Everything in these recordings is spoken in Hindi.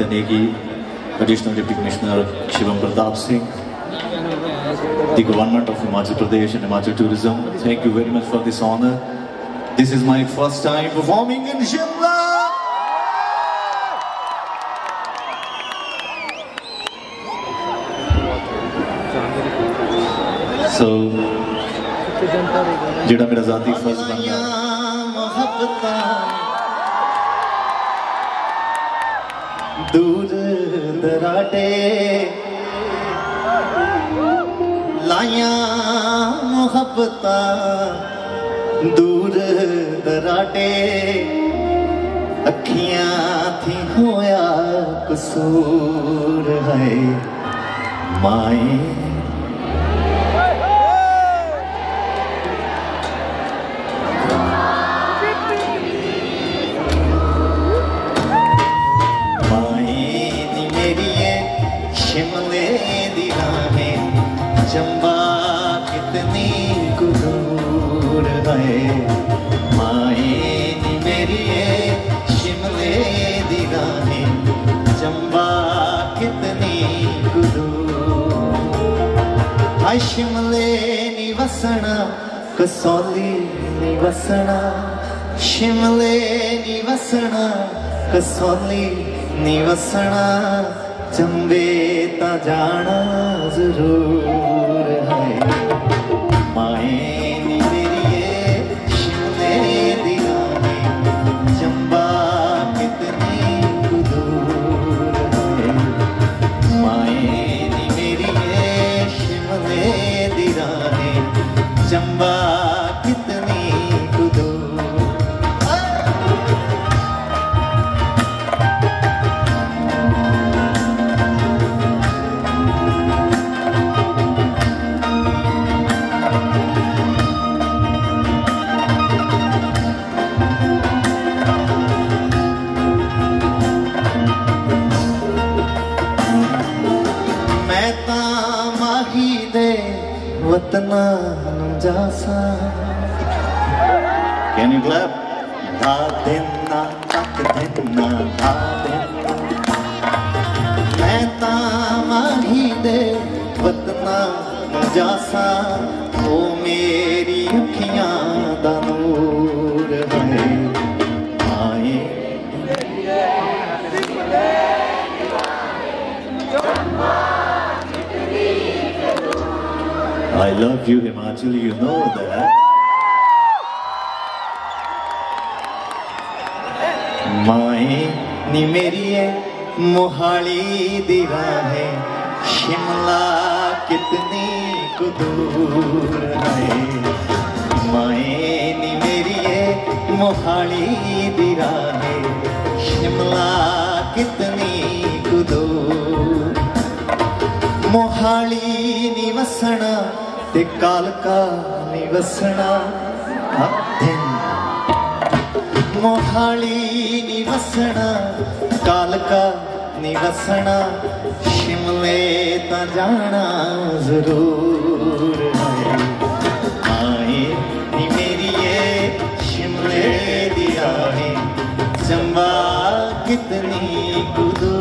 Anita Negi, Additional Deputy Commissioner Shivam Pratap Singh, the Government of Himachal Pradesh and Himachal Tourism, thank you very much for this honor. This is my first time performing in Shimla. So, जेड़ा मेरा ज़ाती फर्ज बनता है दूर दराटे लाया मोहब्बता दूर दराटे अखियां थी होया कसूर है माए चंबा कितनी गुरूर है माए नी मेरी शिमले दी रानी चंबा कितनी गुरूर हाय शिमले नी वसना कसौली नी वसना शिमले नी वसना कसौली नी वसना चंबे ता जाना जरूर चंबा कितनी कुदो मैं ता माही दे वतना Can you clap? Da denna, tak denna, da denna. Main ta mahi de watna jaasa, oh meri akhiyan da noor hai. Aaye, simle diwani, jumma. I love you, Himachal, you know that. Maaye ni meri hai mohali di rahe Shimla kitni ko dur hai Maaye ni meri hai mohali di rahe Shimla kitni ko dur mohali ni vasna ते कालका निवसना दिन मोहाली निवसना कालका निवसना शिमले ता जाना जरूर है आए नी मेरी ये शिमले दी रानी चंबा कितनी कुदू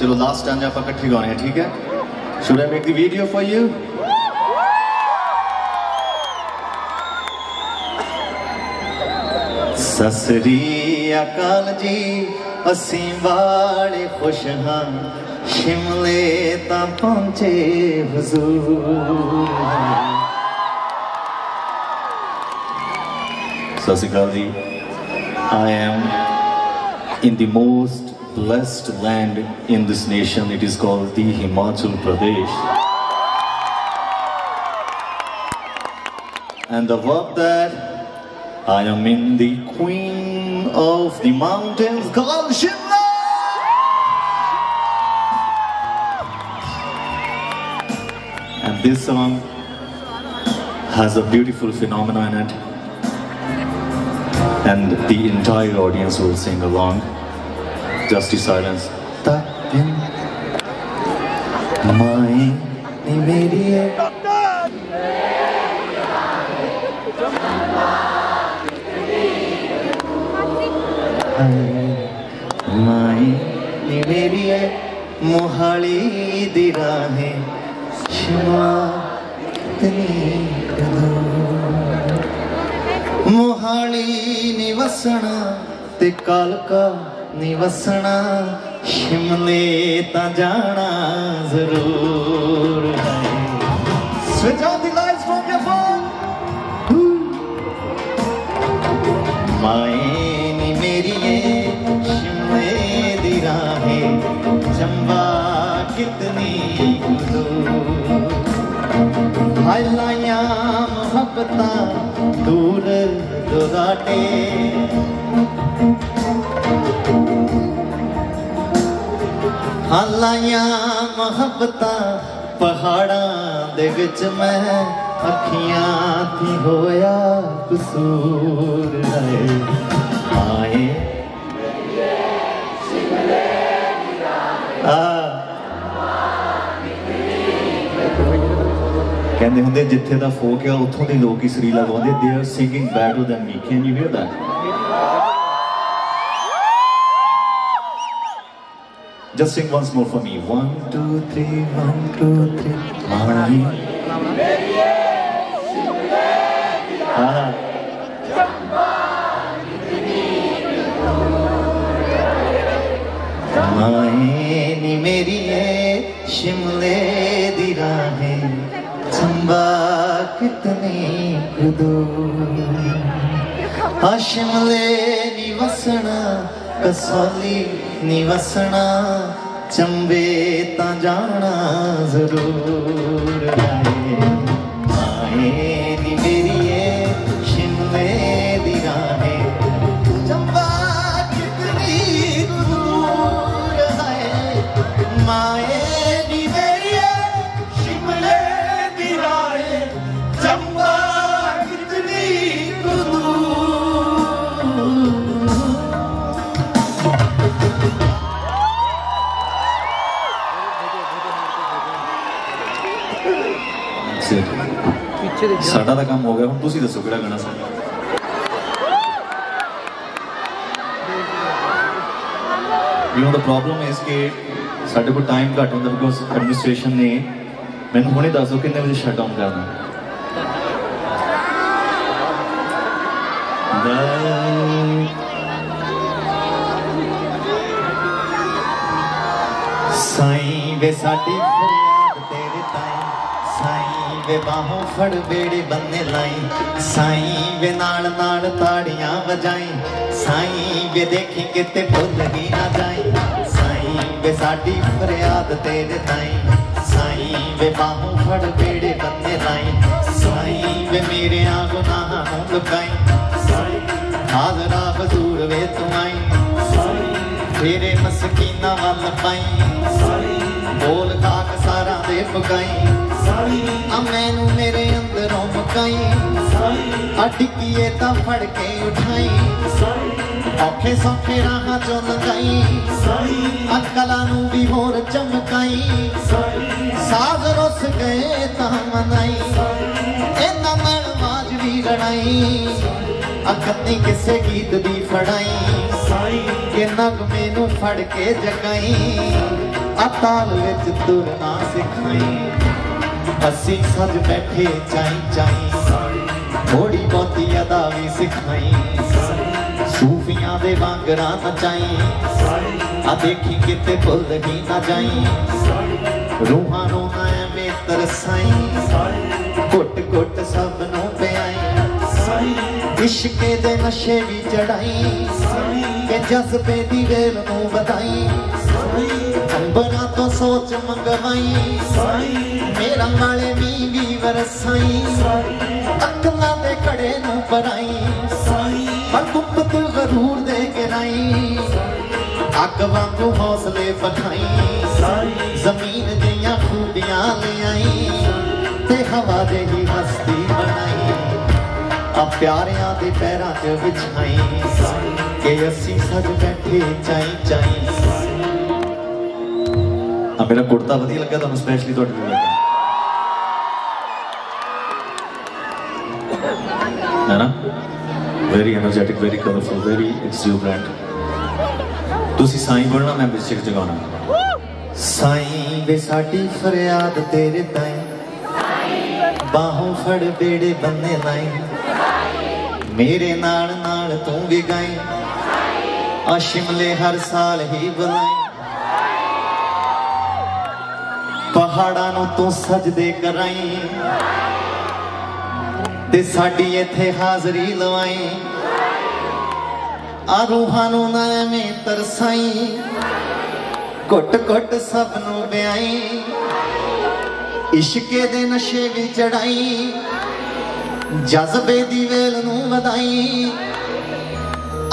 चलो लास्ट टाइम आप इकट्ठे गाने ठीक है Should I make the video for you? ससरी अकाल जी असी वाले खुश हां शिमले ता पहुंचे हुजूर ससरीकाल जी I am in the most blessed land in this nation. It is called the Himachal Pradesh. And above that, I am in the queen of the mountains called Shimla. And this song has a beautiful phenomena in it, and the entire audience will sing along. Just the silence. Mohali दिरा है मोहाली निवसना ते कालका निवसना शिमले ता जाना जरूर है। Switch out the lights from your phone. माए नी मेरी शिमले दी राह चंबा कितनी लाइया मोहब्बता दूर दुराटे हालाया मोहब्बता पहाड़ा दे विच मैं अखियां थी होया कसूर है। आए कहते होंगे जिथे का फोक है उतों के लोग इस रीला गाते they are singing better than me. Can you hear that? Just sing once more for me. 1 2 3 1 2 3 माए नी मेरी शिमले दी राह चंबा कितनी दूर शिमले निवसना कसौली निवसना चंबे ता जाना जरूर है। आए नी मेरी शिमले दी राह चंबा कितनी दूर है माए नी मेरी शिमले चंबा कितनी दूर। साडा दा काम हो गया, हुण तुसीं दसो किहड़ा गाना सुणना। द प्रॉब्लम इज कि साडे कोल टाइम घट हुंदा बिकॉज एडमिनिस्ट्रेशन ने मैनूं हुणे दस दो कितने बजे शट डाउन करना। साईं वे साडी फरियाद तेरे ताईं साईं वे बाहों फड़ बेड़े बन्ने लाई साईं वे नाल नाल ताड़ियां बजाई साईं वे देखी किते भुल ही ना जाई साईं वे साडी फरियाद तेरे ताईं साईं वे बाहों फड़ बेड़े बन्ने लाई साईं वे मेरे गुनाहां नूं लुकाई हाजरा हजूर वे तू आई तेरे मस्कीना वाल पाई बोल खाक सारा दे पकाई मैनू मेरे अंदरों मकाई अटकीए ता फड़ के उठाई औखे सौखे राह चो लगाई अकला नू भी होर चमकाई साज रुस गए ता मनाई इन्ना नल माज भी लड़ाई अखनी किसे गीत दी फड़ाई के नगमे नू फड़ के जगाई अताल विच तुरना सिखाई असी सज बैठे चाई चाई थोड़ी बहुती अदा भी सिखाई सूफियां दे वांगरा नचाई आ देखी किते भुल ही ना जाई रूहां नू ऐवें तरसाई घुट घुट सब नू पियाई इश्के दे नशे भी चढ़ाई के जज्बे दी वेल नूं बताई अंबरां तो सोच मंगवाई मेरा माले मीं भी वरसाई अकलां दे घड़े नूं भराई पर गुप्त गरूर दे गिराई अग वांगू हौसले बखाई जमीन दियां खूबियां ले आई ते हवा दे ही हस्ती बनाई आ प्यारिया के पैरों च बिछाई के असी सज बैठे चाई चाई। आ मेरा कुर्ता वधिया लगा तुहानू स्पेशली तुहाडे लिए लगा है ना। Very energetic, very colourful, very exuberant. तुसी साईं बनना, मैं बिशक जगाना। साईं वे साडी फरियाद तेरे ताईं, बाहों फड़ बेड़े बन्ने नाईं, मेरे नाल नाल तू भी गाई, आ शिमले हर साल ही बुलाई, पहाड़ा नू तू सजदे कराई ते साडी इत्थे हाजरी लवाई, आ रूहां नू ना एवें तरसाई, घुट घुट सब नू ब्याई, इश्के दे नशे भी चढ़ाई, जज्बे दी वेल नू वधाई,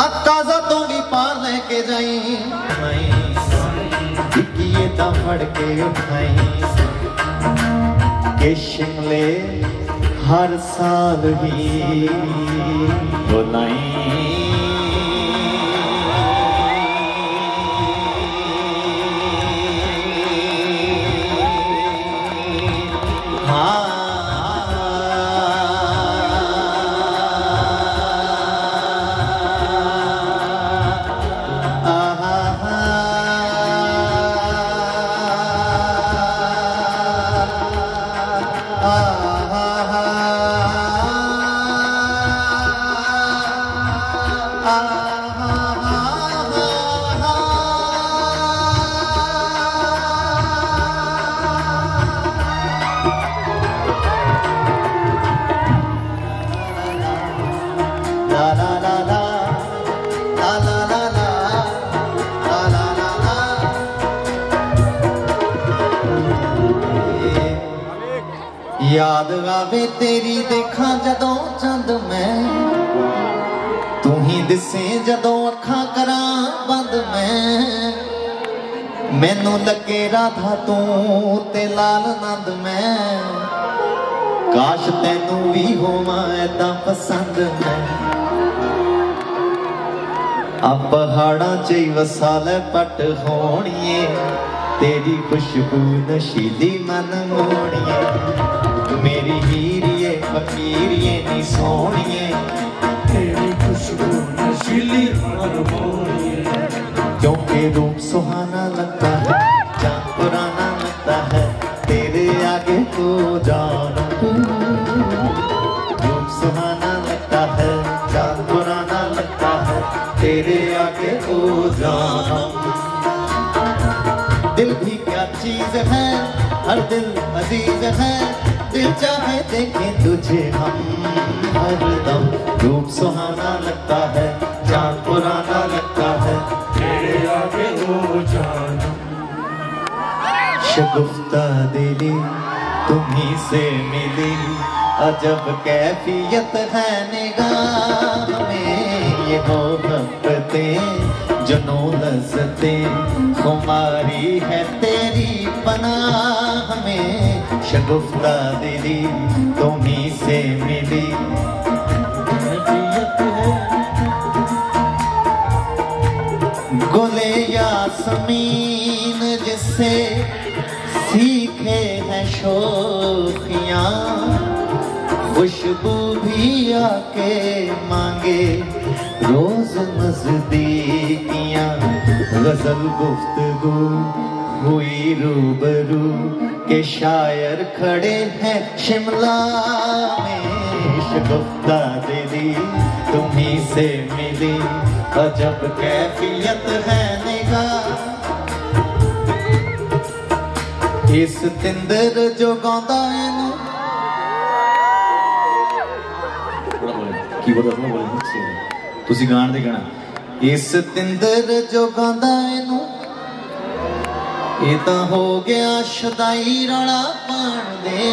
अकाज़ा तो भी पार लेके जाई, इक्कीए दा फड़ के उठाई के शिमले हर साल ही बुलाई। याद आवे तेरी देखा जदों चंद मैं, तू ही दिसे जदों अखा करा बंद मैं, मैनू लगे राधा तू ते लाल नंद मैं, काश तैनू भी होवां ऐदां पसंद मैं, आप पहाड़ां च वसाल पट होणीए, तेरी खुशबू नशीली मन मोणीए, मेरी हीरिए फकीरिए नी सोनिए, तेरी खुशबू नशीली मनमोहनिए, क्योंकि रूप सुहाना लगता है, चांद पुराना लगता है, तेरे आगे तो जान रूप सुहाना लगता है, चांद पुराना लगता है, तेरे आगे तो जान। दिल भी क्या चीज है, हर दिल अजीज है, दिल चाहे देखें तुझे हम हर दम, रूप सुहाना लगता है, चांद पुराना लगता है, तेरे आगे हो जान। शगुफ्ता दिली तुम्ही से मिली, अजब कैफियत है निगाह में, ये मोहब्बतें जुनून लज़्ज़तें खुमारी है तेरी पनाह में, शगुफ्ता दिली तुम्हीं से मिली, गुले यास्मीन जिससे सीखे हैं शोखियाँ, खुशबू भी आके मांगे रोज नज़दीकियाँ, गज़ल गुफ्तगू हुई रूबरू के शायर खड़े हैं शिमला में, शगुफ्ता दिली तुम्हीं से मिली, अजब कैफियत है निगाह, इस तिंदर जो गांदा है तुसी गान दे गाना, इस तिंदर जो गांदा एनू, ये तां हो गया शदाई रौला पाण दे,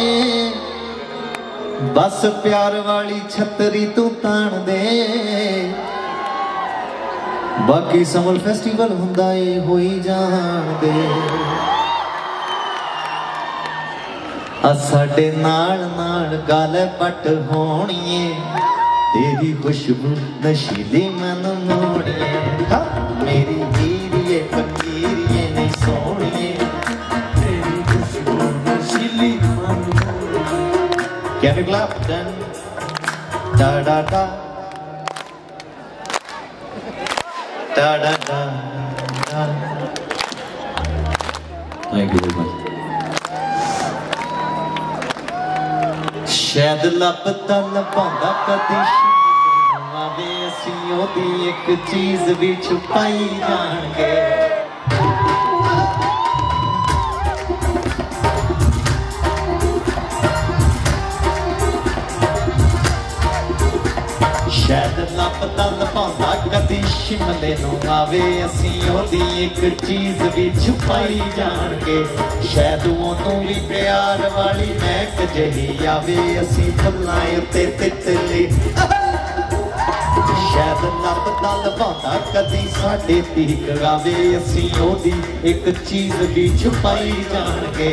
बस प्यार वाली छतरी तू ताण दे, बाकी समल फेस्टिवल हुंदा ए होई जाण दे, आ साडे नाल नाल गल पट होणी ए, तेरी खुशबू नशीले मन मोड़े, हाँ मेरी हीरिये फकीरिये नहीं सोनिये, तेरी खुशबू नशीले मन मोड़े। क्या निकला? डन डा डा डा डा डा डा। Thank you very much. शायद लपता लपांदा कदी आवे असीं ओदी एक चीज भी छुपाई जाणगे। शायद लपता लपांदा कदी शिमले नूं आवे असीं ओदी एक चीज भी छुपाई जाणगे। शायद ओनूं भी प्यार वाली महक जही आवे असीं फुल्लां उत्ते तितली। शायद लपता लपांदा कदी साडे पीक आवे असीं ओदी एक चीज भी छुपाई जाणगे।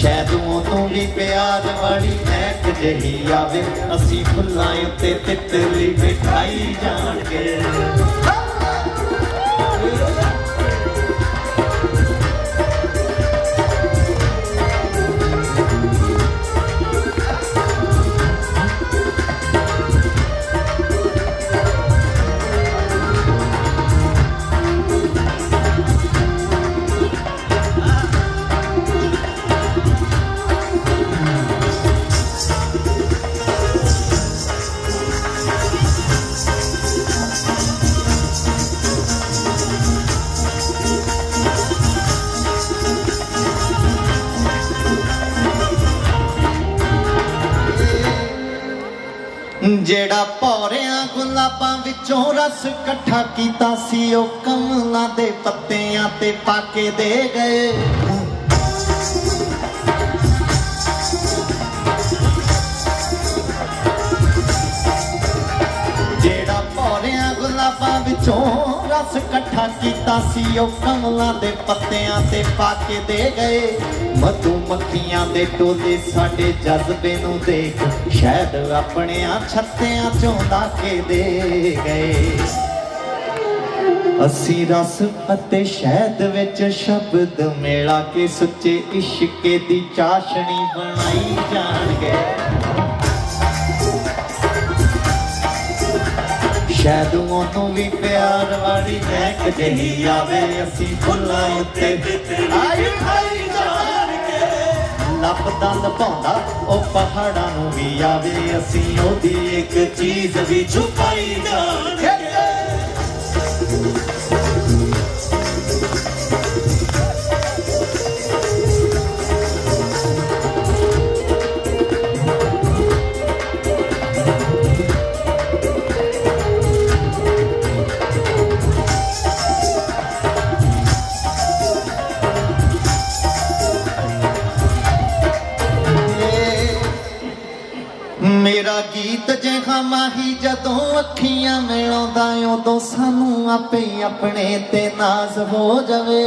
शायद ओनूं भी प्यार वाली महक जही आवे असीं फुल्लां उत्ते तितली बिठाई जाणगे। जेड़ा पौरिया गुलाबां विचों रस कट्ठा कीता सी ओ कमलां दे पत्तियां ते पाके दे गए। जेड़ा पौरिया गुलाबां विचों रस कट्ठा कीता सी ओ कमलां दे पत्तियां ते पाके दे गए। मधुमक्खियां दे टोले साडे जज्बे नूं देख शायद अपने छत्तियां चों दाके दे गए। असी रस अते शहद विच शब्द मिला के सच्चे इश्के दी चाशनी बनाई जाणगे। शायद ओनूं भी प्यार वाली महक जही आवे असीं फुल्लां उत्ते बिठाई जाणगे। लपदा लपांदा ओ पहाड़ां नूं वी आवे असीं ओदी एक चीज भी छुपाई जाणगे। मेरा गीत जिहा माही जदों अखियां मिलांदा उदों सानू आपे अपने ते नाज हो जावे।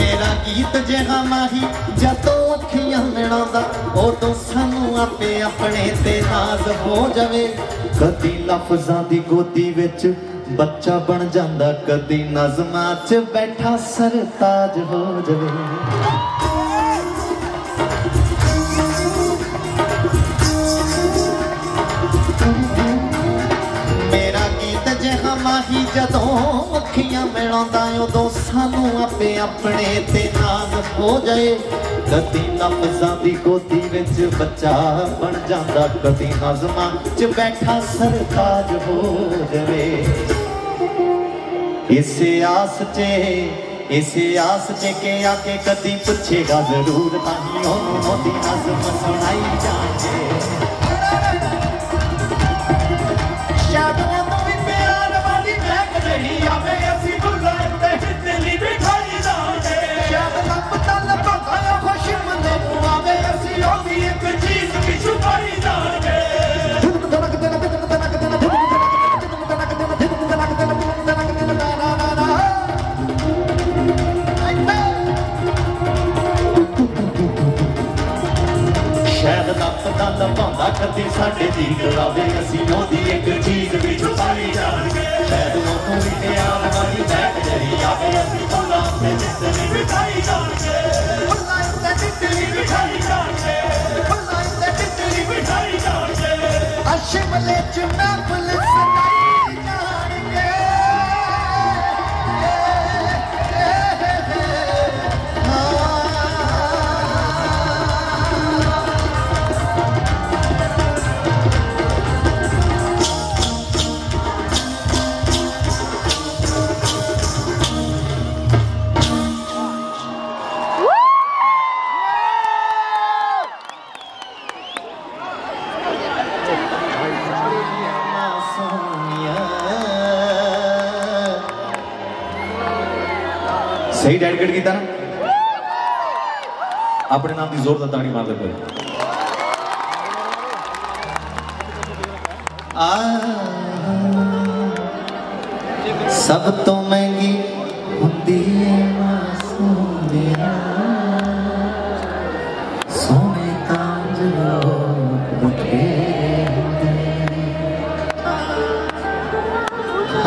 मेरा गीत जिहा माही जदों अखियां मिलांदा उदों सानू आपे अपने ते नाज हो जावे। कदी लफ्जां दी गोदी विच बच्चा बन जांदा कदी नज़मां च बैठा सरताज हो जावे। मेरा गीत जिहा माही जदों अखियां मिलांदा उदों सानू आपे अपने ते नाज हो जाए। कदी लफ्जां दी गोदी विच बच्चा बन जांदा कदी नज़मां च बैठा सरताज हो जावे। इस आस चे के आके कदी पूछेगा जरूर ताहीं ओनूं ओदी नज़म सुनाई जाणगे। कदे साडे जी लावे असीं ओदी एक चीज विच पाई जावे शैद मौका मिले आन वाली बैठ जरी आवे असीं भुल्लां ते जिंदगी बिठाई जावे भुल्लां ते जिंदगी बिठाई जावे भुल्लां ते जिंदगी बिठाई जावे अशमले च महफिल सनाई जाणगे सही डेडिकेट किया ना अपने नाम की जोरदार ताड़ी मार दे पर सब तो महंगी होंदी है सोने तांज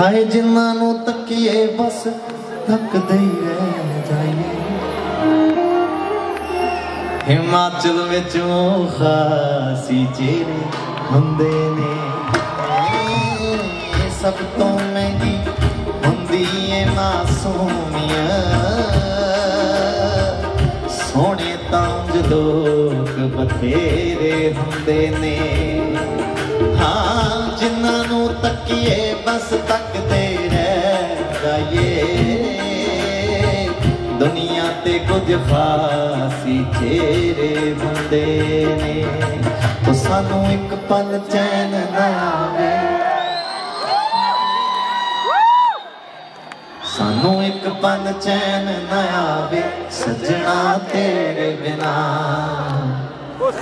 हाय जिन्हां नूं तकिए बस थक दई रह जाइए हिमाचल विच खासी चेहरे हुंदे ने सब तो महंगी हुंदी है ना सोनिया सोने तांज लोग बथेरे हुंदे ने हाँ जिन्हां नूं तकिए बस तक दे रह जाइए दुनिया ते कुछ खासी चेहरे हुंदे ने तो सानू एक पल चैन ना आवे सानू एक पल चैन ना आवे सजना तेरे बिना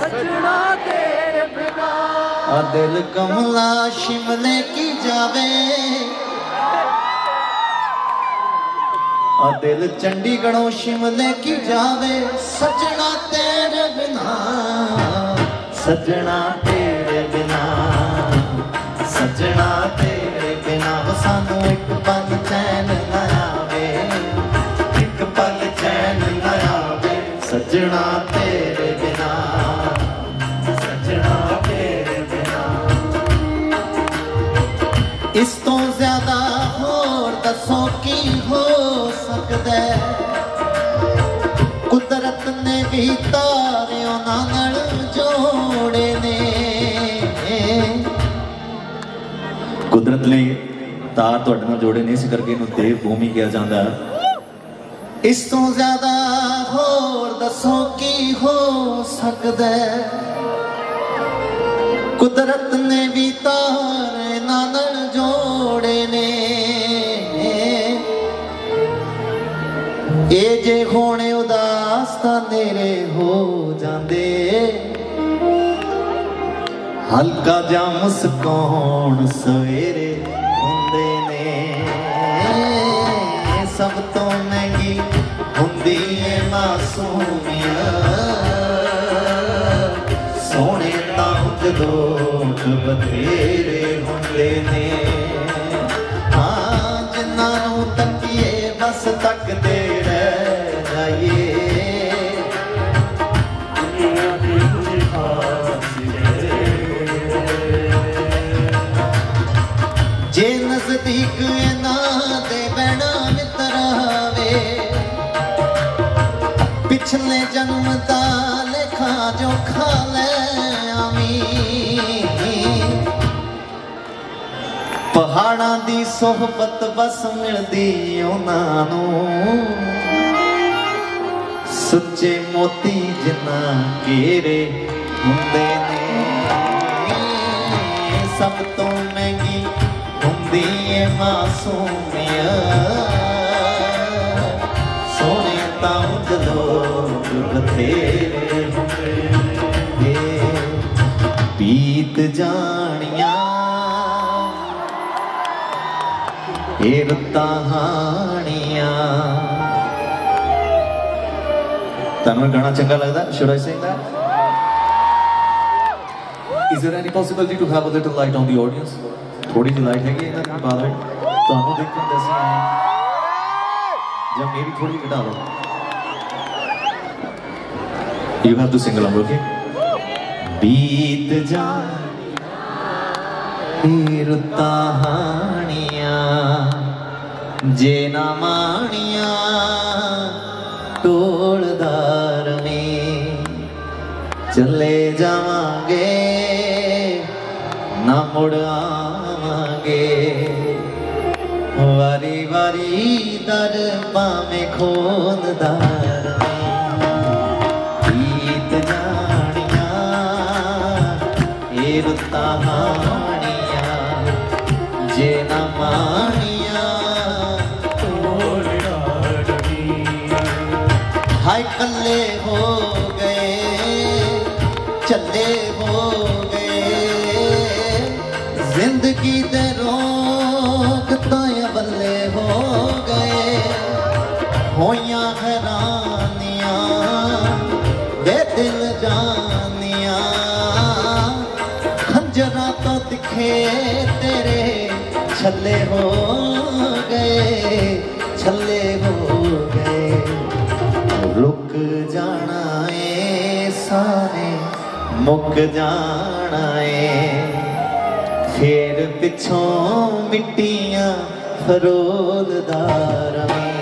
सजना तेरे बिना आ दिल कमला शिमले की जावे और दिल चंडीगढ़ों शिमले की जावे सजना तेरे बिना सजना तेरे बिना सानू एक पल चैन ना आवे एक पल चैन ना आवे सजना तेरे बिना सजना तेरे बिना इस तो ज्यादा होर दसो की हो कुदरत ने भी तारियों नाल जोड़े ने कुदरत ने तार तुहाडे नाल जोड़े ने इस करके इहनूं देव भूमि कहा जाता है। इस तों ज्यादा होर दसो की हो सकदा कुदरत ने भी तार नाल जोड़े ने ये जे होने उदास तेरे हो जाते हल्का जा मुस्कान सवेरे हुंदे ने सब तो महंगी हुंदी है मासूमियत सोने तांज लोग बथेरे हुंदे ने हाँ जिन्हां नूं तकिए बस तकदे जे नजदीक ना दे बहना मित्र वे पिछले जन्म दा लेखा जोखा ले आमी पहाड़ां दी सोहबत बस मिलदी उहनां नूं सच्चे मोती जिन्ना घेरे हुंदे ने सब तो महंगी हुंदी है मासूमियत सोने तांज लोग बथेरे हुंदे बीत जानियां ये कहानियां गाना चंगा लगता Shivraj Singh Is there any possibility to have a little light on the audience? थोड़ी सी लाइट है कि इधर की बाहर तो हम देखते हैं जैसे जब मेरी थोड़ी घटा दो। You have to sing along, okay? बीत जानी रुताहानियां जे ना मानिया तोड़दार में चले जावांगे ना मुड़ आवांगे वारी वारी दर पामे खोनदार ताहानिया जे ना मानिया तोड़ डाली हाय कल्ले हो गए चले हो गए जिंदगी दे रोक तो या बल्ले हो गए होया हैरानिया दे दिल जानिया जरा तो दिखे तेरे छल्ले हो गए छल्ले हो गए रुक जाना है सारे मुक जाना है फिर पिछों मिट्टियां फरोलदार में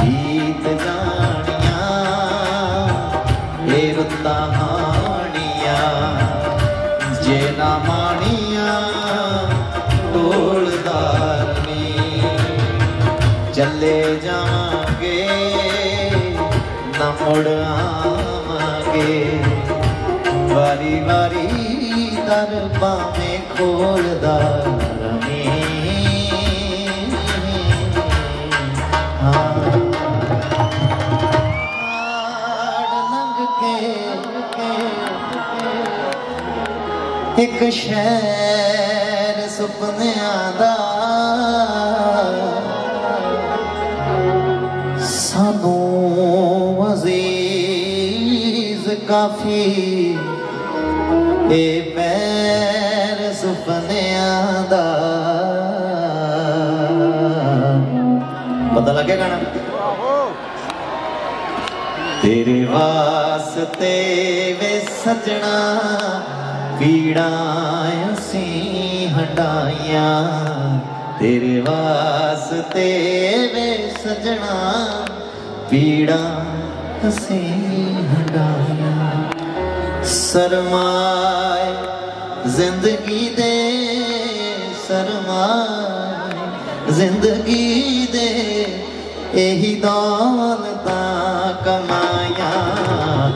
गीत जानिया ये रुता मानिया तोड़दारनी चले जाएंगे न मुड़ आवांगे बारी बारी दरबा में खोलदारनी एक शहर सुपने आदा सानू अजीज काफी ए बैर सुपने आदा पता लगे गाना तेरे वास्ते वे सजना पीड़ाएं सी हटाया तेरे वास्ते वे सजना पीड़ा सी हटाया सरमाए जिंदगी दे सरमाए जिंदगी दे यही दौलत कमाया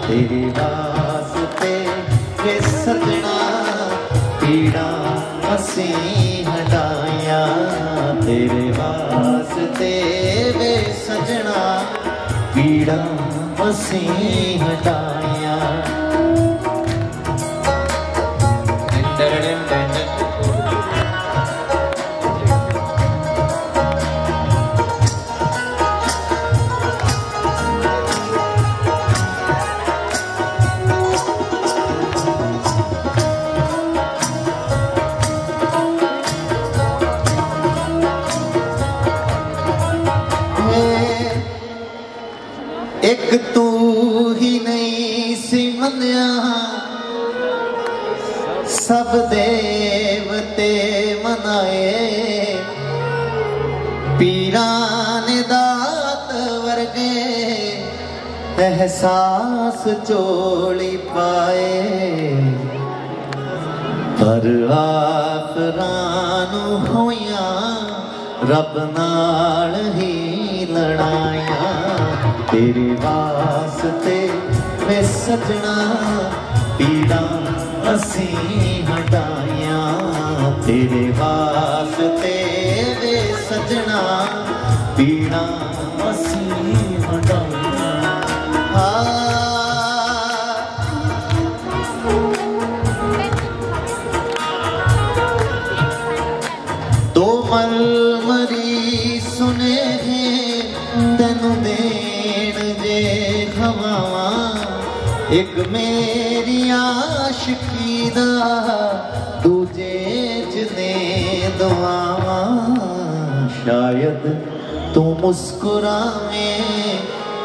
तेरे वास्ते वे सजना पीड़ा हसी हटाया तेरे वास्ते वे सजना पीड़ा हसी हटाया सब देवते मनाए पीरान दात वर्गे एहसास चोली पाए पर आप रानू होया रब नाल ही लड़ाया तेरे वास्ते मैं सजना पीड़ा असी हटाया तेरे वास्ते वे सजना पीड़ा असी हटाया दो मल मरी सुने हैं तेनु देन जे हवावां एक मेरी आशिकी जीना दूजे जने दुआवा शायद तू मुस्कुरावे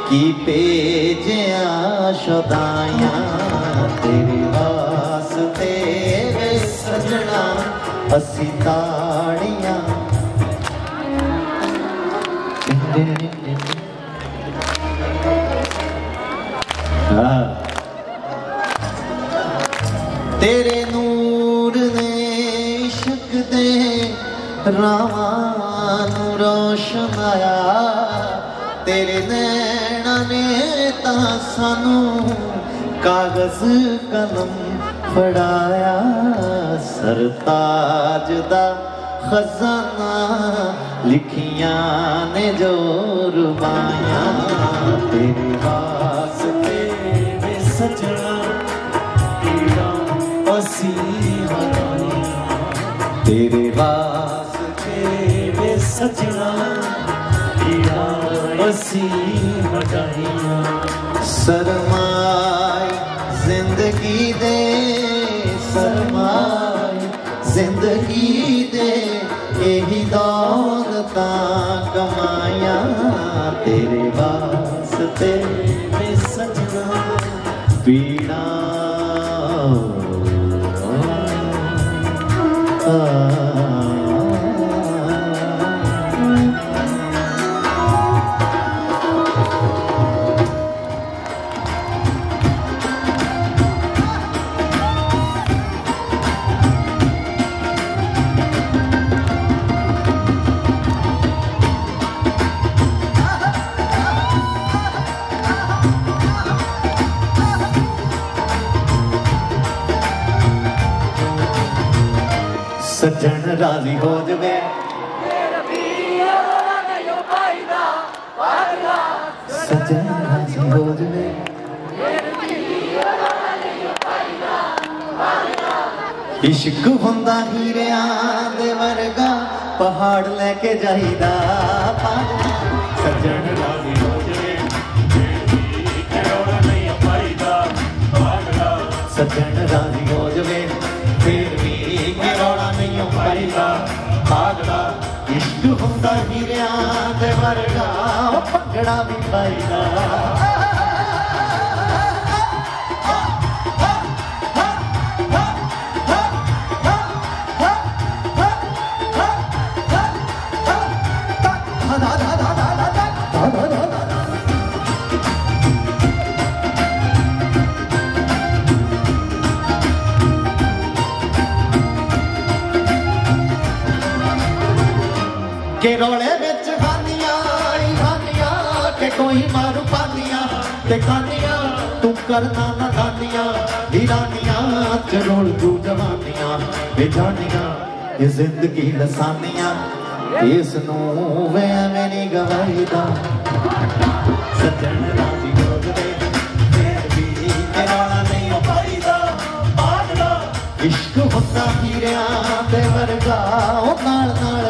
की पेजे आशदाया तेरे वास्ते वे सजना असी ताड़िया तेरे नूर ने इश्क दे रावानू रोशनाया तेरे नैना ने तासानू कागज कलम फड़ाया सरताज दा खजाना लिखिया ने जो रुबाया तेरे वास्ते वे सजना तेरे वास्ते वे सजना सरमाए जिंदगी दे सरमाए जिंदगी दे यही दौलता कमाया तेरे वास्ते वे सजना पीड़ा सजन राजी हो जवे सजन राजी हो जवे इश्क हुंदा हीरियां दे वर्गा पहाड़ लेके जाईदा सजन राजी हो जवे सजन राजी हो जवे भागला इश्क हुंदा हीरियां दे वर्गा पगड़ा भी पाईदा के रोले बिच खानिया खानिया के कोई मारू पानिया ते खानिया तू करना ना खानिया हीरानिया चरोल तू जवानिया बेजानिया ये जिंदगी लसानिया इस वे मेरी गवाईदा सजन राजी हो जवे फिर भी रोला नहीं हो पाईदा पागला इश्क हुंदा हीरियां दे वर्गा ओ नाल नाल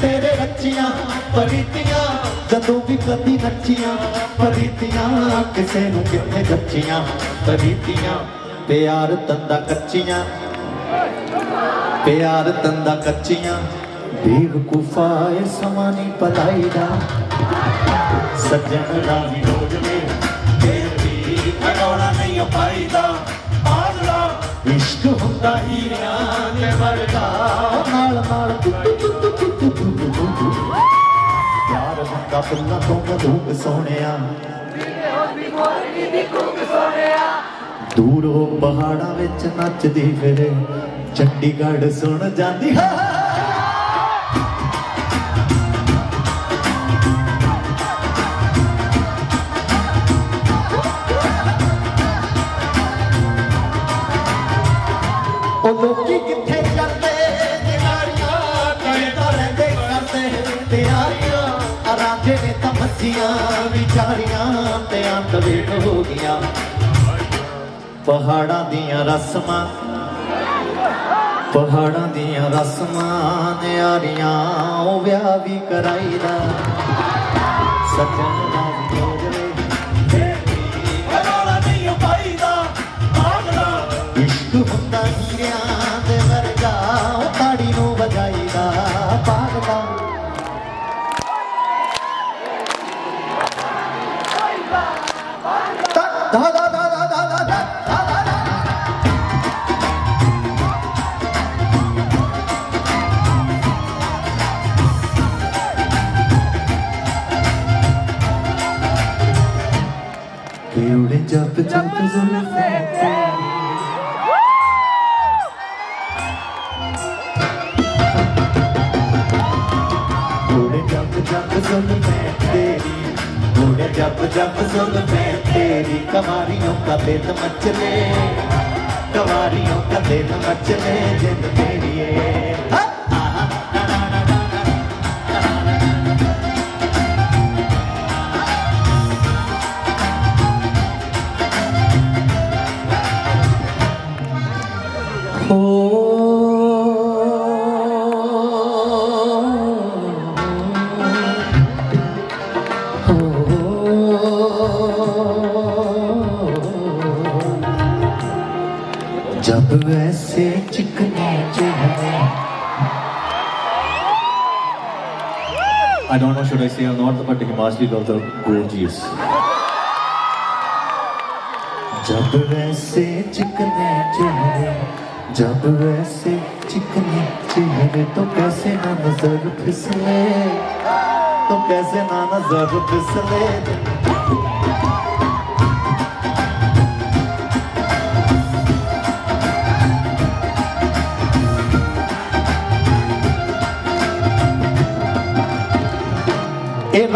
तेरे रचियां परीतियां जदू भी कदी नचियां परीतियां किसे नू कितने जचियां परीतियां प्यार तंदा कच्चियां बेवकूफा ए समानी पलाईदा सजन राजी हो जवे फिर भी रोला नहीं हो पाईदा पागला इश्क हुंदा हीरियां दे वर्गा नाल नाल प्यार हुंदा फुल्लां तों मधूक सोहणिया दूरों पहाड़ा विच नचदी फिरे चंडीगढ़ सुन जाती है। पहाड़ा दिया रस्मां न्यारियां व्याह भी कराई दा सजना इश्क हुंदा हीरियां दे वरगा ताड़ी नूं वजाई दा पागला। जब जब सुन मैं तेरी कवारियों का दिल मचले जिंद तेरी I don't know should I say or not, but Himashli girls are gorgeous. जब वैसे चिकने चेहरे तो कैसे ना नजर फिसले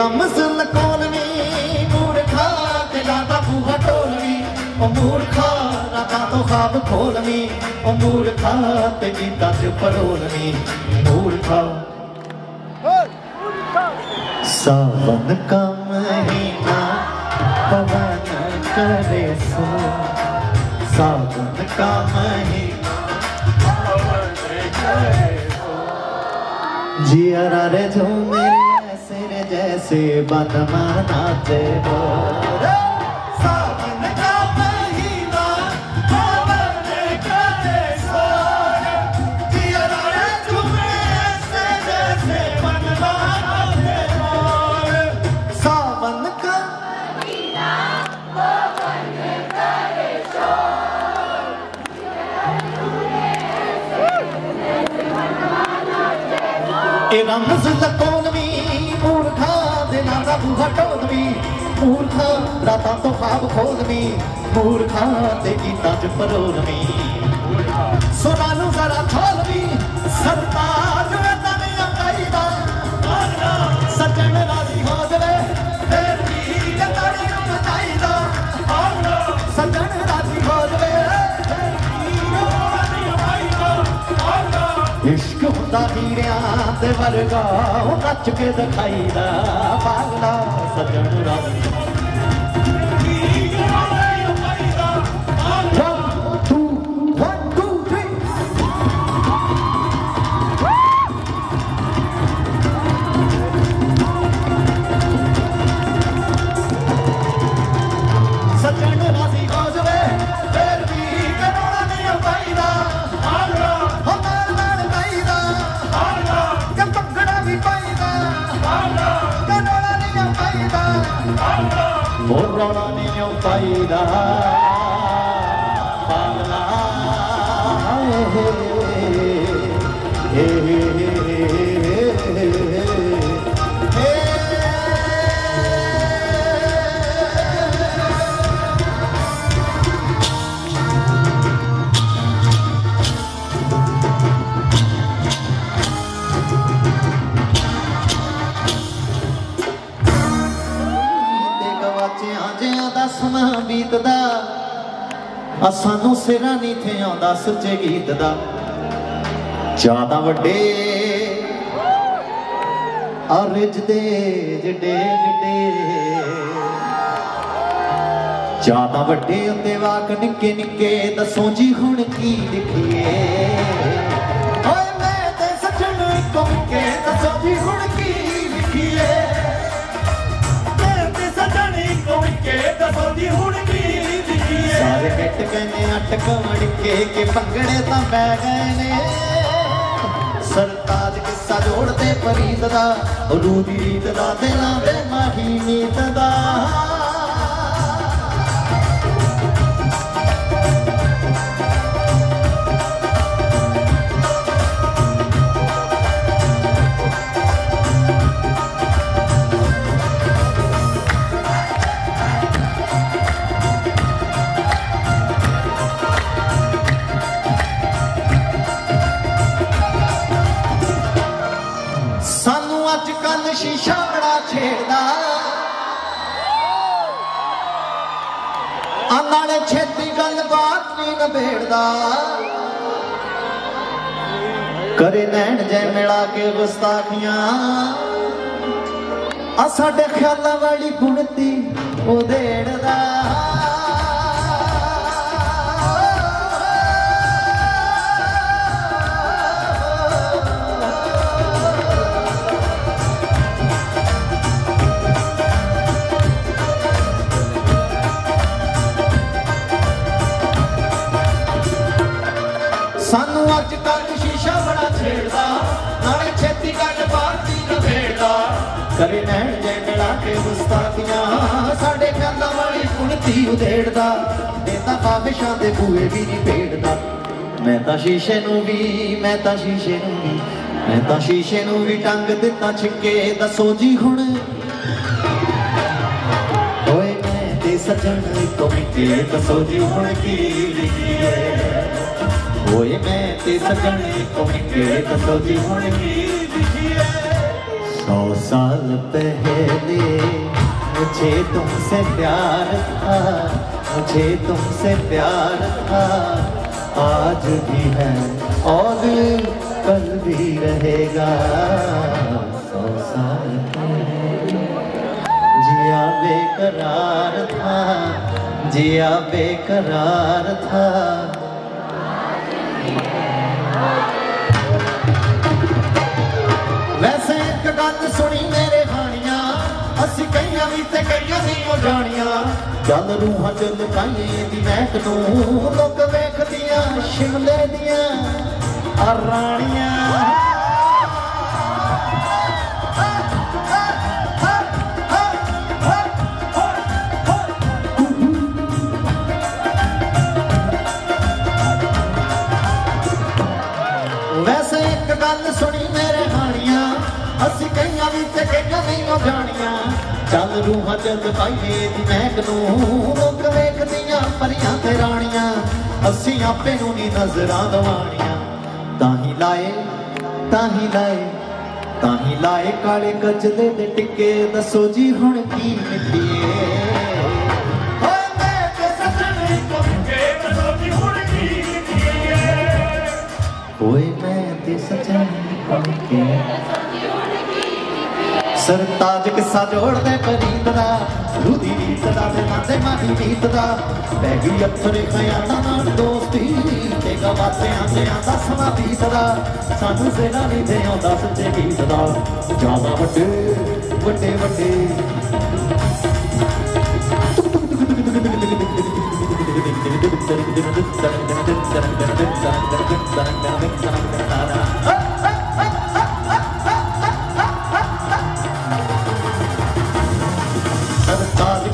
रमज लकोलवी मूर्खा दिलाता बूहा टोलवी ओ मूर्खा राता तो खाब खोलवी ओ मूर्खा ते जीता च परोलवी मूर्खा। सावन का महीना पवन करे सो जिया रे जो मेरे जैसे बदमा नाचे हो सावन का महीना पवन करे सो जिया रे झूमे से जैसे बदमा नाचे हो सावन का महीना पवन करे सो जिया रे झूमे से जैसे बदमा नाचे हो। ए रमज़ लकोलवी मूर्खा दिना दा बूहा टोलवी मूर्खा रातां तो खाब खोलवी मूर्खा ते गीतां च परोलवी सुना नूं जरा खोलवी सरताज वे तने अंगाईदा सजन राजी हो जवे तेरी ताड़ी नूं वजाईदा सजन राजी हो जवे इश्क हुंदा हीरियां दे वरगा नच के दिखाई दा पागला सजन राजी। 1 2 1 2 3 सजन राजी हो जवे फिर भी करोड़ा नहीं आईदा मोरा नहीं पाईदा पागला गीत दा असानू सिरा नहीं थे आंदा सच्चे गीत दा। ज्यादा वड्डे अरजदे जिड्डे जिड्डे ज्यादा वड्डे होंदे वाक निक्के निक्के दसों जी हुण की दिखिए ओए मैं ते सजन इक्को मुक्के दसों जी हुण की दिखिए मैं ते सजन इक्को मुक्के दसों जी हुण की दिखिए सारे बैठ गए ने अटक मड़के के पंगड़े तां पै गए ने सरताज किस्सा जोड़ते फरीद दा रूदी रीत दा दिलां दे माही नीत दा। शीशा बड़ा छेड़दा आनाले छेती गल बात नहीं नबेड़दा करे नैन जय मिला के गुस्ताखियां असाडे ख्याल वाली बुनती उधेड़दा। करे नैन जय मिला के गुस्ताखियां साडे कांदा वाली सुनती उधेड़दा देता बाबिशां दे बूहे भी नहीं पेड़दा। मैं तां शीशे नूं भी टंग दित्ता छिक्के दसो जी हुण ओए मैं ते सजन इक्को मिक्के दसो जी हुण की लिखिए ओए मैं ते सजन इक्को मिक्के दसो जी हुण की लिखिए। 100 साल पहले मुझे तुमसे प्यार था आज भी है और कल भी रहेगा। 100 साल पहले जिया बेकरार था वैसे एक गल सुनी मेरे हानिया असि कईयां वी ते कईयां नहीं हो जानियां गल रूहां च लुकाईए दी महक नूं लोक वेखदियां शिमले दियां आ राणियां। वैसे एक गल सुनी मेरे हानिया असि कईयां वी ते कईयां नहीं हो जानियां चल रूहां च लुकाईए दी महक नूं लोक वेखदियां परियां ते राणियां असि आपे नूं नी नज़रां दवाणियां। ताहीं लाए काले गजदे दे टिक्के दसो जी हुण की मिलिए ओए मैं ते सजन इक्को मुक्के दसो जी हुण की मिलिए ओए मैं ते सजन इक्को मुक्के सरताज किस्सा जोड़ते फरीद दा रूदी रीत दा ते नाते माही नीत दा बैगी अफसर खयाना नाल दोस्ती ते गवाते आंदे आंदा समा बीत दा सानू सेना नहीं ते आंदा सच्चे गीत दा। ज्यादा वड्डे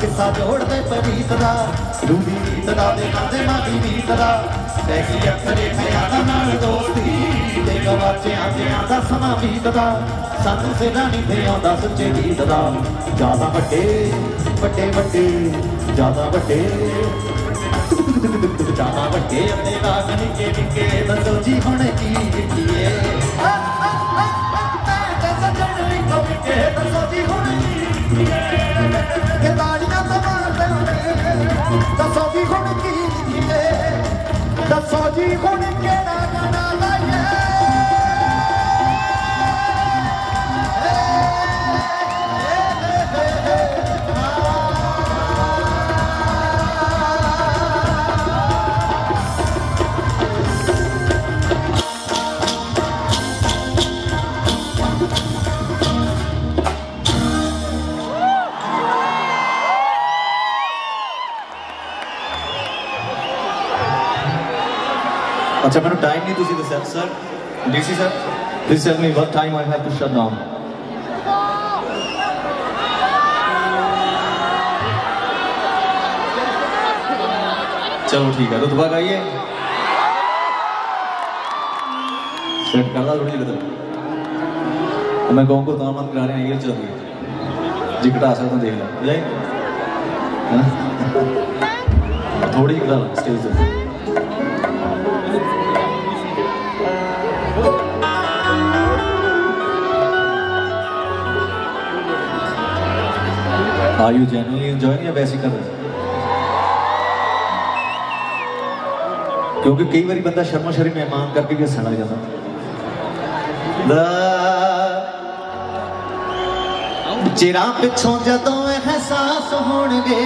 किस्सा जोड़ते परीत दा रूदी रीत दा ते नाते माही नीत दा बैगी अफसर खयाना नाल दोस्ती ते गवाते आंदे आंदा समा बीत दा सानू सेना नहीं ते आंदा सच्चे गीत दा। ज्यादा वड्डे अपने वाग निक्के निक्के दसो जी हुण की दिखिए मैं ते सजन इक्को मुक्के दसो जी हुण की दिखिए। जीवन के नाना अच्छा मैंने टाइम नहीं दूसरी sir sir DC sir please tell me what time I have to shut down चलो ठीक है तो दोबारा आइए सेट कर दा थोड़ी देर मैं गाँव को ताम बंद कराने आइए चलिए जिकटा आशा तो देख लो जाए थोड़ी जिकटा स्टेज पे Are you genuinely enjoying या वैसे कर रहे हैं? क्योंकि कई बार बंदा शर्मा शरीफ मेहमान करके भी हंसने लग जाता चिरा पिछों जदों एहसास होणगे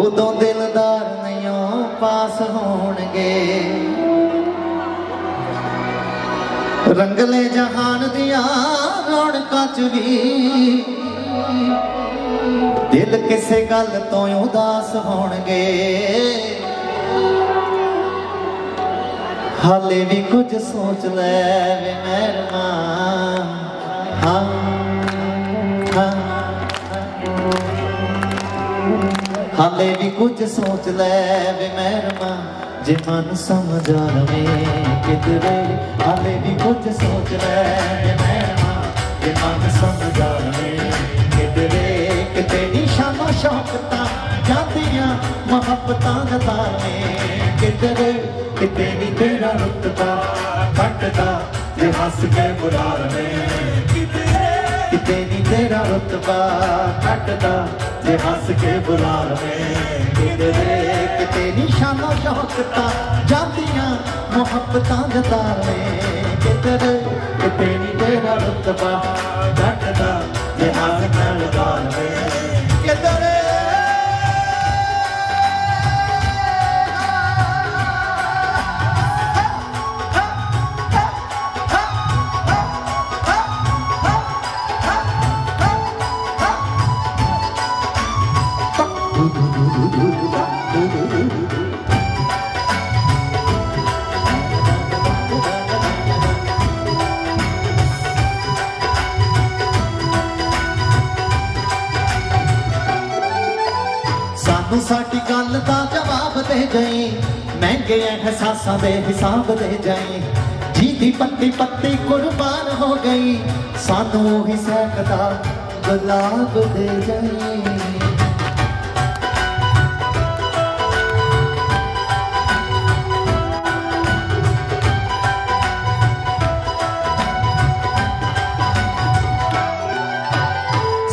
उदों दिलदार नहीं पास होणगे रंगले जहान दिया रौनक चवी दिल किसे गल तो उदास होणगे हाले भी कुछ सोच ले वे मेहरबा हाँ हाँ हाले भी कुछ सोच ले वे मेहरबा जे मन समझ आवे किधरे हाले भी कुछ सोच रहे मैं जे मन समझ आवे किधरे कि तेरी शामों शौकता जातियां मोहब्बतां तारे किधरे कि तेरी तेरा रुतबा घटता जे हंस के बुला रहे किधरे कि तेरी तेरा रुतबा घटता जे हंस के बुला रहे किधरे कि तेरी शामों शौकता जातियां मोहब्बतां तारे किधरे कि तेरी तेरा रुतबा घटता जे हंस के बुला रहे किधरे साडी गल दा जवाब दे जाई महंगे एहसासां दे हिसाब दे जाई जी दी पत्ती पत्ती कुर्बान हो गई सानू ही सहकदा गुलाब दे जाई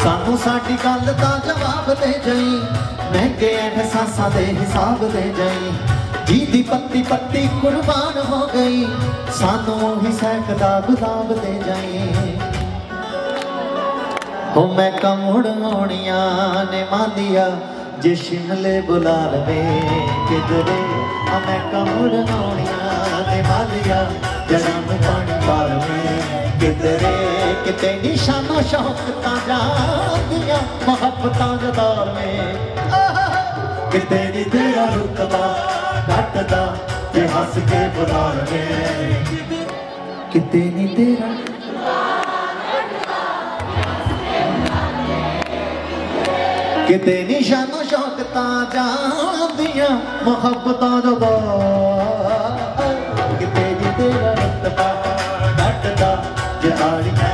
सानू साडी गल दा जवाब दे जाई महंगे एहसासा दे हिसाब दे जाई जी दी पत्ती पत्ती कुर्बान हो गई सानू ही सहकदा गुलाब दे जाई हो मैं कमुड़ मोड़िया ने मान दिया जे शिमले बुला लवे किधरे हो मैं कमुड़ मोड़िया ने मान दिया जन्म पानी पाल में किधरे कि तेरी शामों शौकता जातियां मोहब्बतां जदार में कि तेरी तेरा रुतबा घटता जे हंस के बुला रहे कि तेरी तेरा कि तेरी शानों शौकता जातियां मोहब्बतां जदा कि तेरी तेरा रुतबा घटता जे हारियां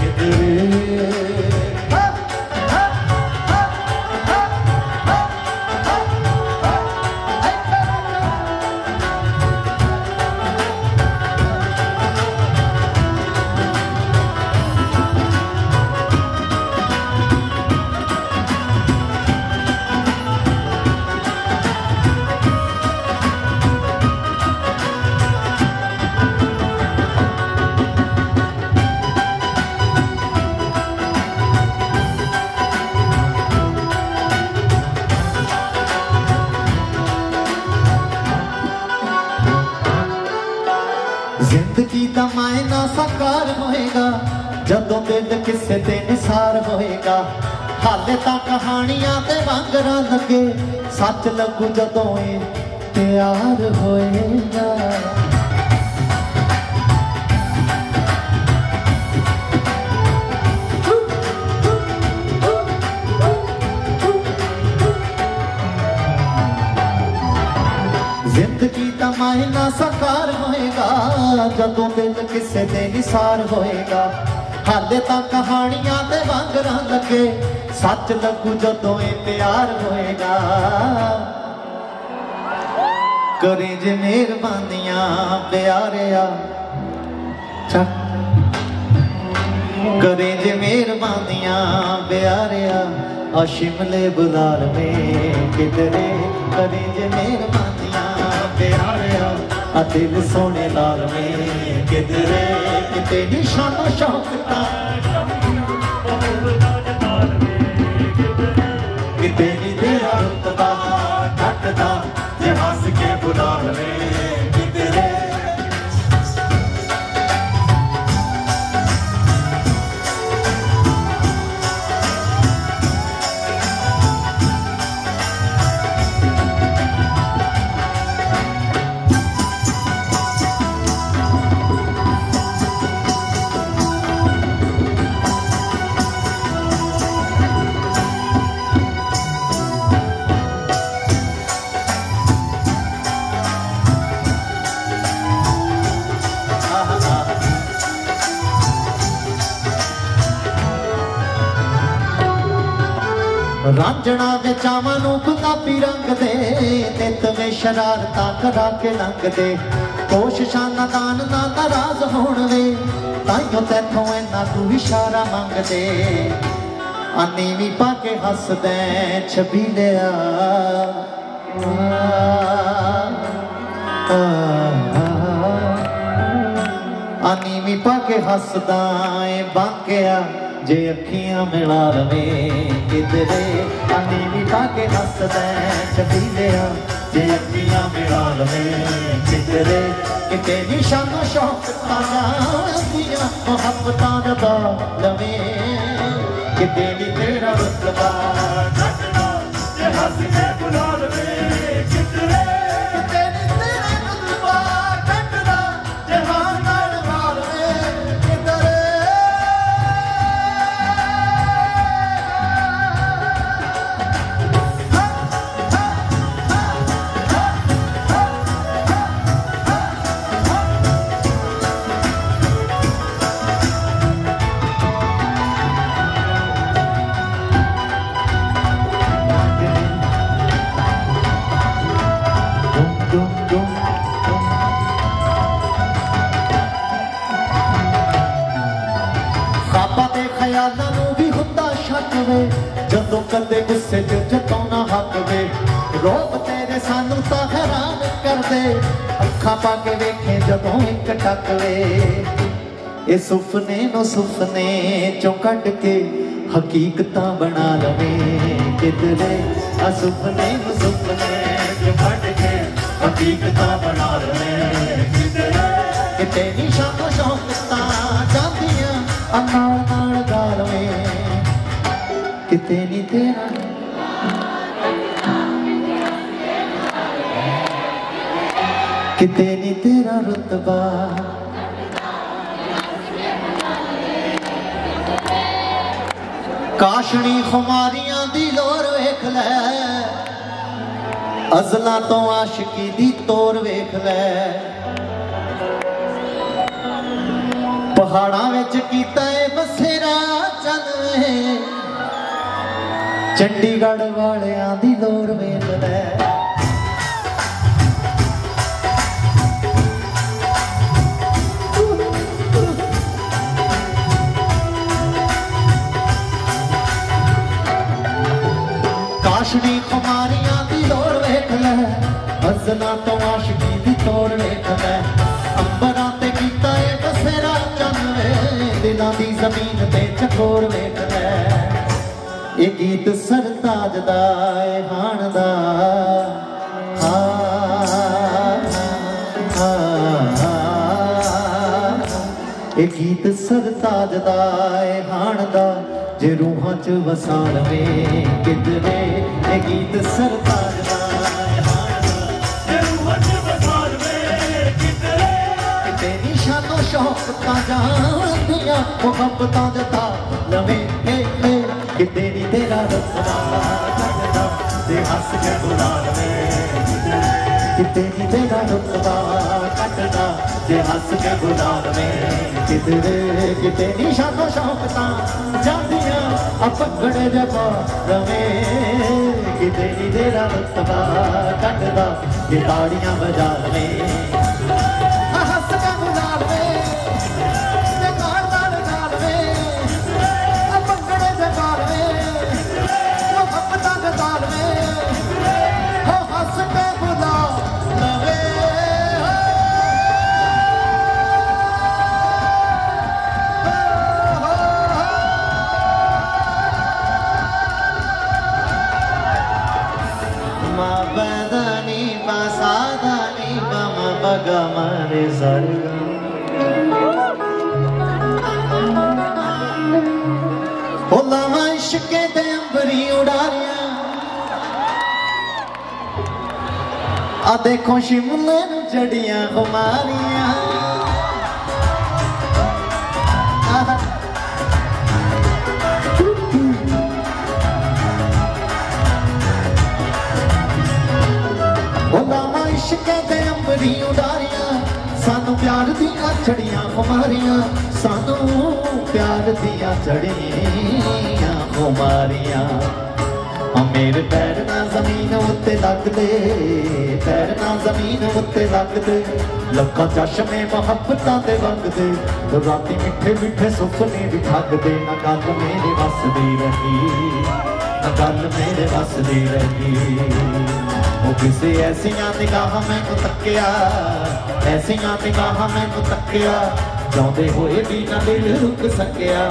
कि तेरे जिंदगी का मायना साकार होएगा जदों दिल किसे ते निसार होएगा। हाले तां कहानियां ते वांगरा लगे सच लगू जदों प्यार होएगा। जिंदगी का मायना साकार होएगा जदों दिल किसे ते निसार होएगा। हाले तां कहानियां ते वांगरा लगे सच लगू जदों प्यार होएगा। करे जे मेहरबानियां प्यारिया करे जे मेहरबानियां प्यारिया ओ शिमले बुलार में किधरे करे जे मेहरबानियां प्यारिया आ दिल सोने लाल में किधरे किते निशाना शौकता किते नी तेरा रुतबा घटदा जे हंस के बुलार में किधरे। रांझणा दे चावां नूं गुलाबी रंग दे दित में शरारतां करा के लंघ दे कोशिशां नादान दा नाराज होण वे ताइयों तैथों इन्ना तू इशारा मंग दे आनी वी पा के हसदे छबीलिया आनी वी पा के हसदा ए बांकिया जे अखियां मिला लवे किधरे आनी वी पाके हसदा छबीलिया जे अखियां मिला लवे किधरे किते निशाना शौक ताना दिया मोहब्बतां दा लवे किते नी तेरा रुतबा घटदा जे हंस के बुला लवे किधरे किते नी तेरा रुतबा घटदा जे हार नाल वाल वे किधरे। जदों कदे गुस्से च जताउना हक वे रोब तेरे सानू तां हैरान कर दे अखां पा के वेखे जदों इक टक वे ए सुफने नूं सुफने चों कढ के हकीकतां बना लवे किधरे आ सुफने नूं सुफने चों कढ के हकीकतां बना लवे किधरे किते निशाना शौकतां जांदियां अखां नाल गाल वे किते नी तेरा किते नी तेरा रुतबा काशनी खुमारियां दी लोर वेख लै अजलां तों आशिकी दी तोर वेख लै पहाड़ां विच कीता ऐ बसेरा चन चंडीगढ़ वालियां दी लोर वेख लै। काशनी खुमारियां दी लोर वेख लै अजलां तों आशिकी दी तोर वेख लै अंबरां ते कीता ऐ बसेरा चन वे दिलां दी ज़मीन ते चकोर वेख लै। ये गीत सरताज दा ऐ हाण दा हा हा हा। ये गीत सरताज दा ऐ हाण दा जे रूहां च वसाण वे किदरे ये गीत सरताज दा ऐ हाण दा जे रूहां च वसाण वे किदरे तेरी शानो शौक ता जान दुनिया मोहब्बतां दा लवे हे हे कि तेरी तेरा रसना लगदा ते हंस के बुलाण वे कि तेरी तेरा रसना लगदा ते हंस के बुलाण वे कितने कितनी शानों शौकता जातिया अपगड़े जबा रवे कितनी तेरा रत्ता कटदा ये ताड़ियां बजा रवे हंस का गुलाल वे ते कार दाल दाल वे अपगड़े जबा रवे वो भपता दाल वे हो हंस का गुलाल वे गमरे सरगा होला वंश के देंबरी उड़ारिया आ देखो शिमले नु जड़ियां खुमारिया होला वंश के देंबरी उड़ारिया सानू प्यार दिया चढ़िया खुमारियां सानू प्यार दिया चढ़िया खुमारियां मेरे पैर ना जमीन उत्ते लगदे पैर ना जमीन उत्ते लगदे लक्का चश्मे मोहब्बतां दे वगदे राती मिठे मिठे सुपने भी ठगदे ना गल मेरे वसदी रही ना गल मेरे वसदी रही ओ किसे ऐसियां निगाहां मैं को तक्या ऐसियां निगाहां मैं को तक्या जांदे होए भी ना दिल रुक सकिया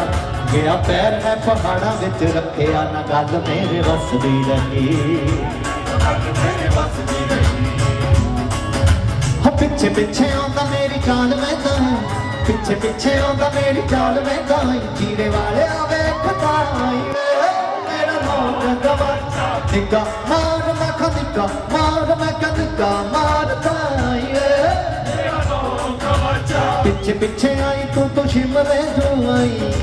गया पैर मैं पहाड़ा विच रखिया ना गल मेरे वस दी रही हो पिछे पिछे आंदा मेरी चाल वैंदा पिछे पिछे आंदा मेरी चाल वैंदा जीरे वाले आवे खताई निका मार मैं खनिका मार मैं कनिका मारता ये पिछे पिछे आई तू तो शिमरे जो आई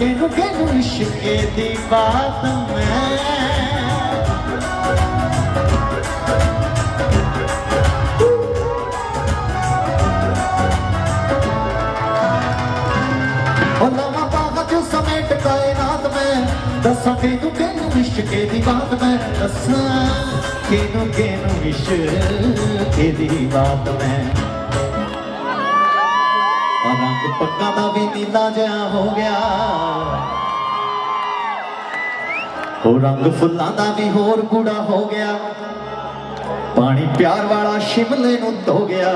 केनु केनु इश्के दी बात मैं लवा पागा जो समेट कायनात में दसा केनु केनु इश्के दी बात मैं दसा केनु केनु इश्के दी बात मैं पक्का दा भी नीला जहा हो गया हो रंग फुल्ला दा भी होर गुड़ा हो गया पानी प्यार वाला शिमले नूं धो गया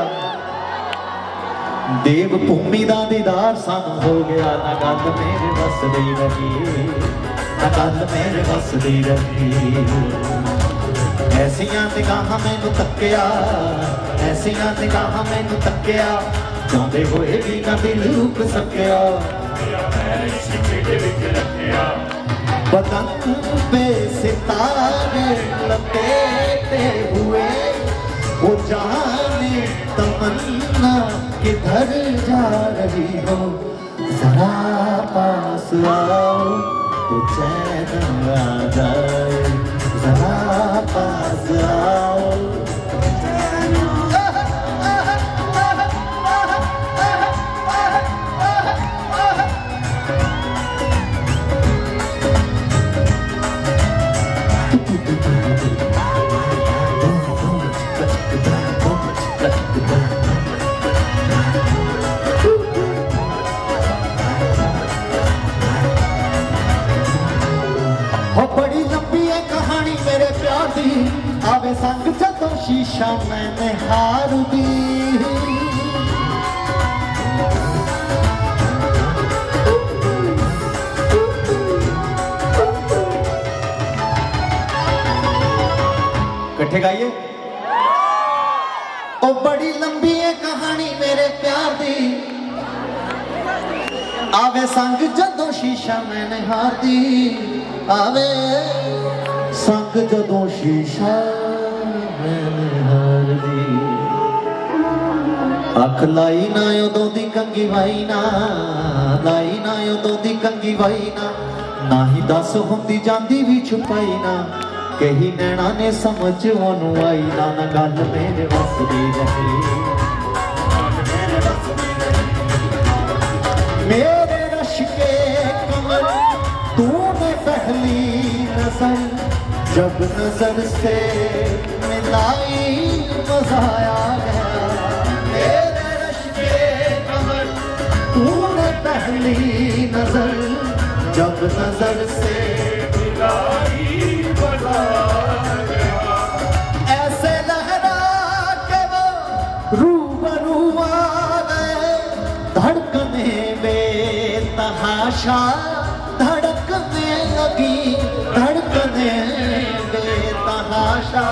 देव भूमि दा दीदार सानू हो गया ना गल मेरे वस दी रही ना गल मेरे वस दी रही ऐसियां निगाहां मैनू तक्या ऐसियां निगाहां मैनू तक्या जांदे होए भी ना दिल रुक सकिया बदन पे सितारे लपेटे हुए वो जाने तमन्ना किधर जा रही हो जरा पास आओ तो चैन आ जाए जरा पास आओ बड़ी लंबी है कहानी मेरे प्यार दी, आवे संग जदों शीशा मैंने हार दी। कट्ठे गाइए। ओ बड़ी लंबी है कहानी मेरे प्यार दी, आवे संग जदों शीशा मैंने हार दी, आवे संग जदों शीशा मैंने हार दी। अख लाई ना उदों दी कंगी वाई ना, लाई ना उदों दी कंगी वाई ना, ना ही दस हुंदी जांदी भी छुपाई ना, कहीं नैना ने समझ ओनू आई ना। ना गल मेरे वस दी रही मेरे रश्के कमर, तूने पहली नजर जब नजर से मिलाई मजा आ गया। मेरे रश्के कमर, तूने पहली नजर जब नजर से मिलाई मजा आ गया। ऐसे लहरा के वो रूबरू आ गए, धड़कने बेतहाशा धड़कने लगी, धड़कने बेतहाशा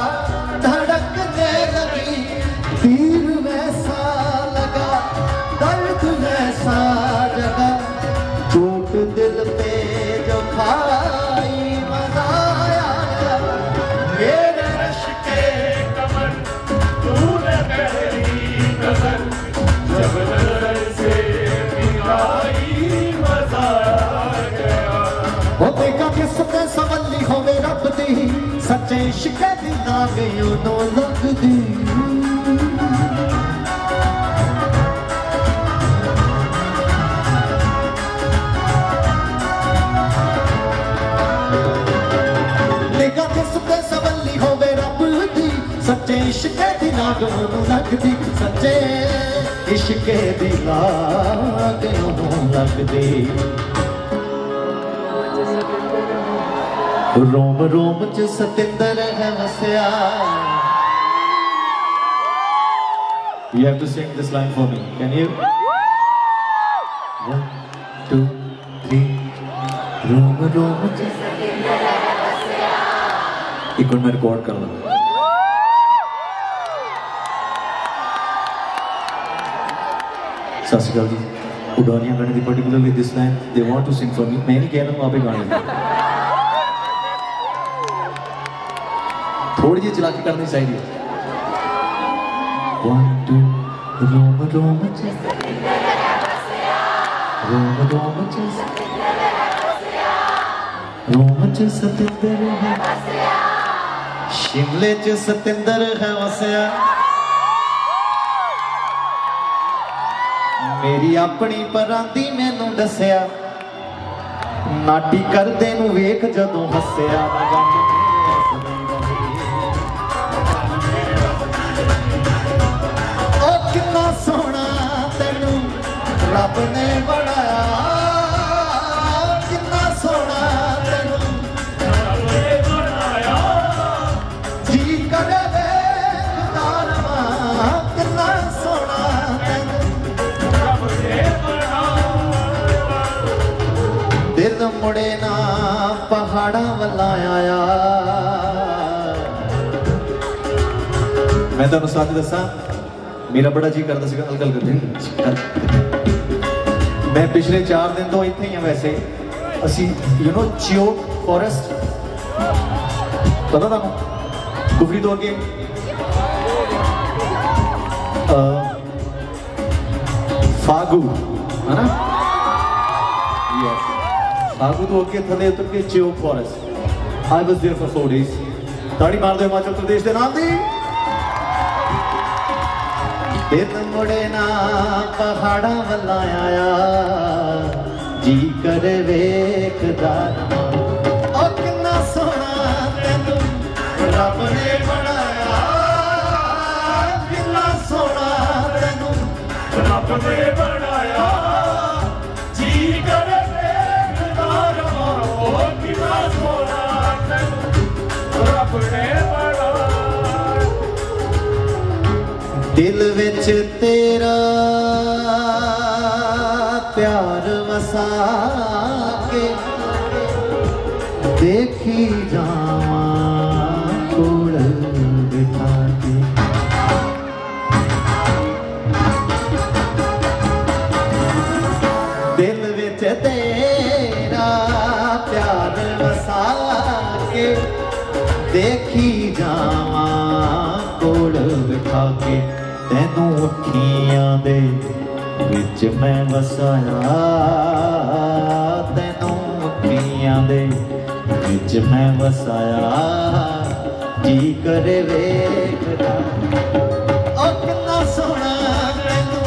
धड़कने लगी। तीर वैसा लगा, दर्द वैसा जगा, चोट दिल पे जो खाई मजा आया। मेरे रश्के कमर, तूने पहली नजर जब नजर से संभली होवे रब दी, सच्चे इश्क दी दाग उदों लगदी। निगाह किस पे संभली होवे रब दी, सच्चे इश्क दी दाग उदों लगदी, सच्चे इश्क दी दाग उदों लगदी। रोम रोम च सतिंदर है वसया। You have to sing this line for me. Can you? 1, 2, 3. रोम रोम च सतिंदर है वसया। एक बार मैं रिकॉर्ड कर लूँ। सासिका जी, उड़ानिया गाने दी particularly this line they want to sing for me. मैं नहीं कह रहा हूँ आप ही गाने थोड़ी जी चलाकी करनी चाहिए। 1, 2 रोम रोम च सतिंदर है वसया, शिमले च सतिंदर है वसया। मेरी अपनी परांदी मैनू दसया, नाटी करदे नू वेख जदों हसया। सोना तेनू रब ने बनाया, कितना सोना तेनू रब ने बनाया। जी करे वेखदा रवां, कितना सोना तेनू रब ने बनाया। दिल मुड़े ना पहाड़ां वल आया। मैं तुहानू सच दसां, मेरा बड़ा जी करता सीगा हल्का हल्का। मैं पिछले 4 दिन तो इतने ही हैं वैसे असी, यू नो चियो फॉरेस्ट पता था कुफरी तो अगे फागू है ना, यस फागू तो अगे थले उतर के चियो forest. I was there for 4 days। ताड़ी मार दो हिमाचल प्रदेश के नाम दी। दिल मुड़े ना पहाड़ां वल आया, जी करे वेखदा रवां। ओ कितना सोना तैनू रब ने बनाया, कितना सोना तैनू रब ने बनाया। जी करे वेखदा रवां, ओ कितना सोना दिल विच तेरा प्यार वसा के देखी जावा कोल बिठा के। दिल विच तेरा प्यार वसा के देखी जावा कोल बिठा के। तेनू अखियां दे विच मैं वसाया, तेनू अखियां दे विच मैं वसाया। जी करे वेखदा ओ कितना सोहना तैनू,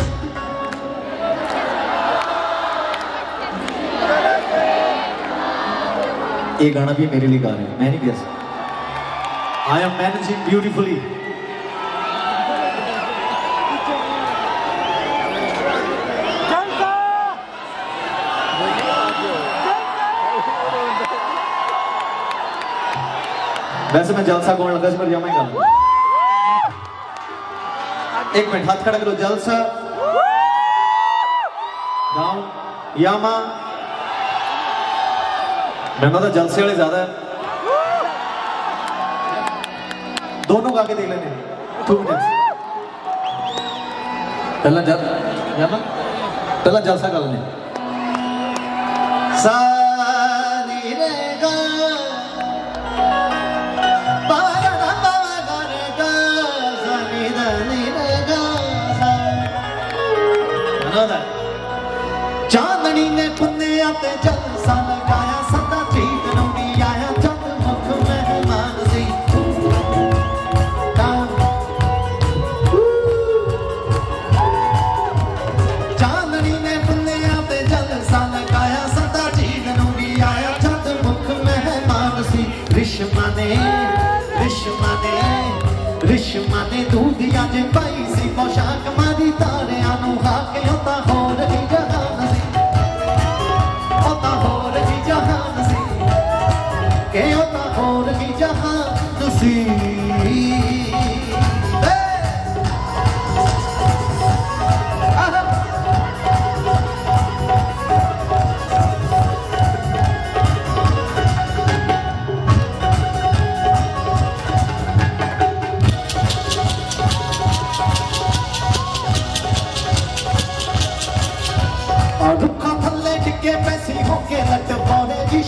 ये गाना भी मेरे लिए गा रहे हैं, मैं नहीं गया। I am managing beautifully. वैसे मैं जलसा कौन लगा पर जाऊंगा। एक मिनट, हाथ खड़ा करो। जलसा गाँव यामा मैं पता जलसे वाले ज्यादा है। दोनों गा के देख लेने 2 मिनट। यामा पहला जलसा गा लेने। सारी रेगा चांदनी ने पुन्निया ते जलसा लगाया, सदा जीत नौनी आया जब मुख मेहमान सी। चांदनी ने पुन्निया ते जलसा लगाया, सदा जीत नौनी आया जब मुख मेहमान सी। रिश्मा ने दूधिया जे पाई सी पोशाक, मारी तारिया नू हाके उता होर ही जहान सी।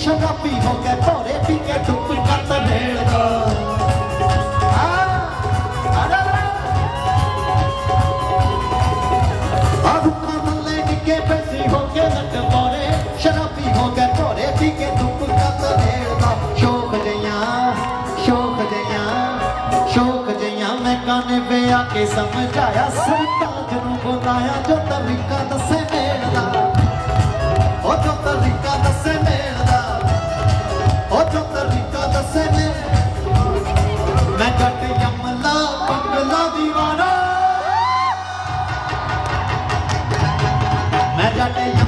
शराबी हो गए भोरे पी के डुब करता ढेर का। शराबी हो गए भोरे पी के डुब करता ढेर का। शौक जया मैं काने पे आके समझाया, सरताज नूं बुलाया जो तरीका दसे मेल दा, ओ जो तरीका दसे मेल। मैं घट यमला पगला दीवाना, मैं घट।